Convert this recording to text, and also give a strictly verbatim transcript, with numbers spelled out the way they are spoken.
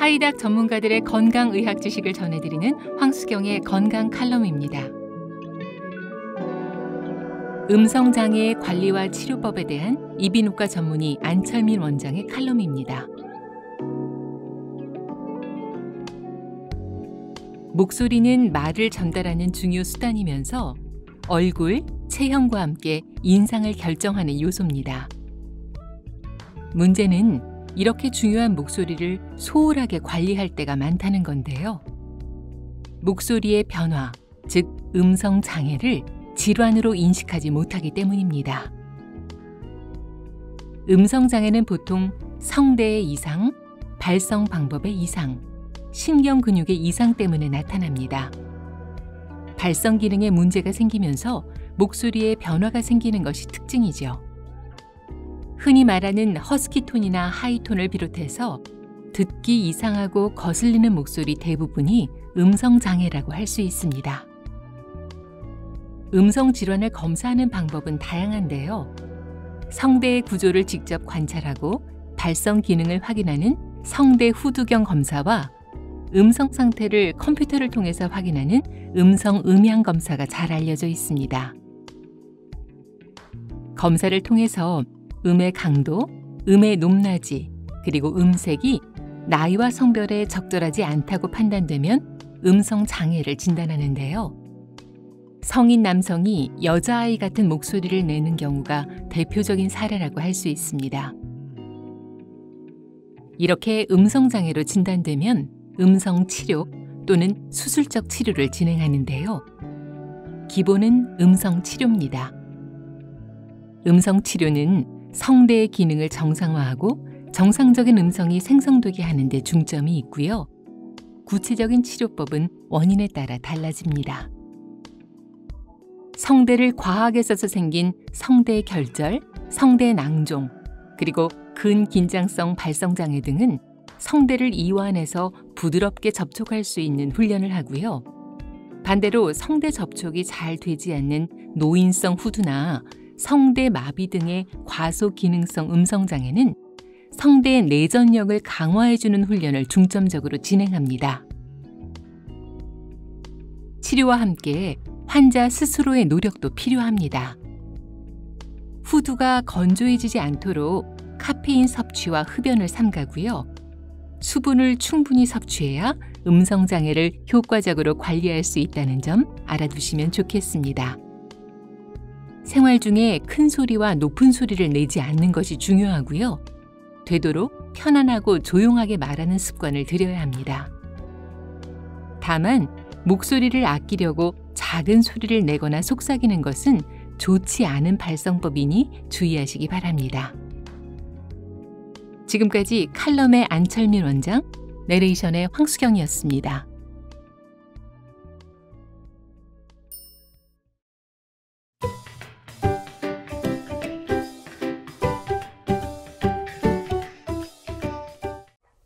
하이닥 전문가들의 건강의학 지식을 전해드리는 황수경의 건강 칼럼입니다. 음성장애의 관리와 치료법에 대한 이비인후과 전문의 안철민 원장의 칼럼입니다. 목소리는 말을 전달하는 중요 수단이면서 얼굴, 체형과 함께 인상을 결정하는 요소입니다. 문제는 이렇게 중요한 목소리를 소홀하게 관리할 때가 많다는 건데요. 목소리의 변화, 즉 음성 장애를 질환으로 인식하지 못하기 때문입니다. 음성 장애는 보통 성대의 이상, 발성 방법의 이상, 신경 근육의 이상 때문에 나타납니다. 발성 기능에 문제가 생기면서 목소리에 변화가 생기는 것이 특징이죠. 흔히 말하는 허스키톤이나 하이톤을 비롯해서 듣기 이상하고 거슬리는 목소리 대부분이 음성장애라고 할 수 있습니다. 음성질환을 검사하는 방법은 다양한데요. 성대의 구조를 직접 관찰하고 발성 기능을 확인하는 성대 후두경 검사와 음성 상태를 컴퓨터를 통해서 확인하는 음성 음향 검사가 잘 알려져 있습니다. 검사를 통해서 음의 강도, 음의 높낮이, 그리고 음색이 나이와 성별에 적절하지 않다고 판단되면 음성 장애를 진단하는데요. 성인 남성이 여자아이 같은 목소리를 내는 경우가 대표적인 사례라고 할 수 있습니다. 이렇게 음성 장애로 진단되면 음성 치료 또는 수술적 치료를 진행하는데요. 기본은 음성 치료입니다. 음성 치료는 성대의 기능을 정상화하고 정상적인 음성이 생성되게 하는 데 중점이 있고요. 구체적인 치료법은 원인에 따라 달라집니다. 성대를 과하게 써서 생긴 성대 결절, 성대 낭종, 그리고 근긴장성 발성 장애 등은 성대를 이완해서 부드럽게 접촉할 수 있는 훈련을 하고요. 반대로 성대 접촉이 잘 되지 않는 노인성 후두나 성대 마비 등의 과소기능성 음성장애는 성대의 내전력을 강화해주는 훈련을 중점적으로 진행합니다. 치료와 함께 환자 스스로의 노력도 필요합니다. 후두가 건조해지지 않도록 카페인 섭취와 흡연을 삼가고요. 수분을 충분히 섭취해야 음성장애를 효과적으로 관리할 수 있다는 점 알아두시면 좋겠습니다. 생활 중에 큰 소리와 높은 소리를 내지 않는 것이 중요하고요. 되도록 편안하고 조용하게 말하는 습관을 들여야 합니다. 다만 목소리를 아끼려고 작은 소리를 내거나 속삭이는 것은 좋지 않은 발성법이니 주의하시기 바랍니다. 지금까지 칼럼의 안철민 원장, 내레이션의 황수경이었습니다.